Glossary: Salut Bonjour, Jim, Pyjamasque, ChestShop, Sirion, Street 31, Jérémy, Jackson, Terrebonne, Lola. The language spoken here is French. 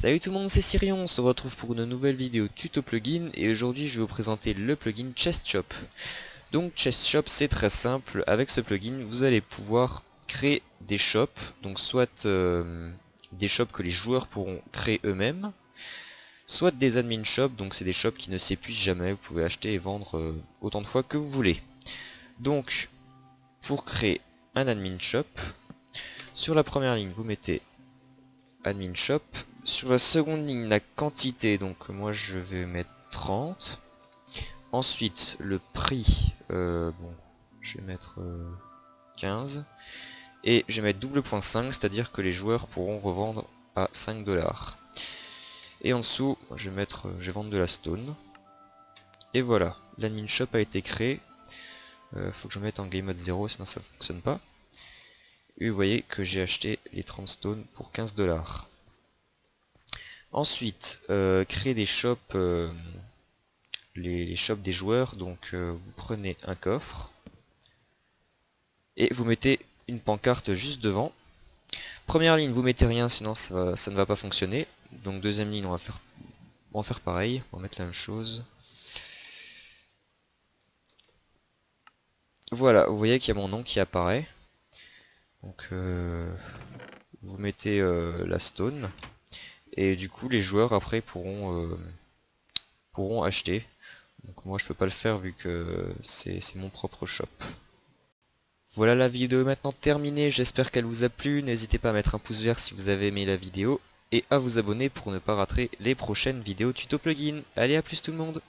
Salut tout le monde, c'est Sirion, on se retrouve pour une nouvelle vidéo tuto plugin et aujourd'hui je vais vous présenter le plugin ChestShop. Donc ChestShop, c'est très simple, avec ce plugin vous allez pouvoir créer des shops, donc soit des shops que les joueurs pourront créer eux-mêmes, soit des admin shops, donc c'est des shops qui ne s'épuisent jamais, vous pouvez acheter et vendre autant de fois que vous voulez. Donc pour créer un admin shop, sur la première ligne vous mettez admin shop. Sur la seconde ligne, la quantité, donc moi je vais mettre 30. Ensuite, le prix, bon, je vais mettre 15. Et je vais mettre double point 5, c'est-à-dire que les joueurs pourront revendre à 5 $. Et en dessous, je vais mettre, je vais vendre de la stone. Et voilà, l'admin shop a été créé. Faut que je mette en game mode 0, sinon ça fonctionne pas. Et vous voyez que j'ai acheté les 30 stone pour 15 $. Ensuite, créer des shops, les shops des joueurs, donc vous prenez un coffre et vous mettez une pancarte juste devant. Première ligne, vous mettez rien, sinon ça ne va pas fonctionner. Donc deuxième ligne, on va faire pareil, on va mettre la même chose. Voilà, vous voyez qu'il y a mon nom qui apparaît. Donc vous mettez la stone. Et du coup les joueurs après pourront acheter. Donc moi je peux pas le faire vu que c'est mon propre shop. Voilà, la vidéo est maintenant terminée, j'espère qu'elle vous a plu. N'hésitez pas à mettre un pouce vert si vous avez aimé la vidéo et à vous abonner pour ne pas rater les prochaines vidéos tuto plugin. Allez, à plus tout le monde.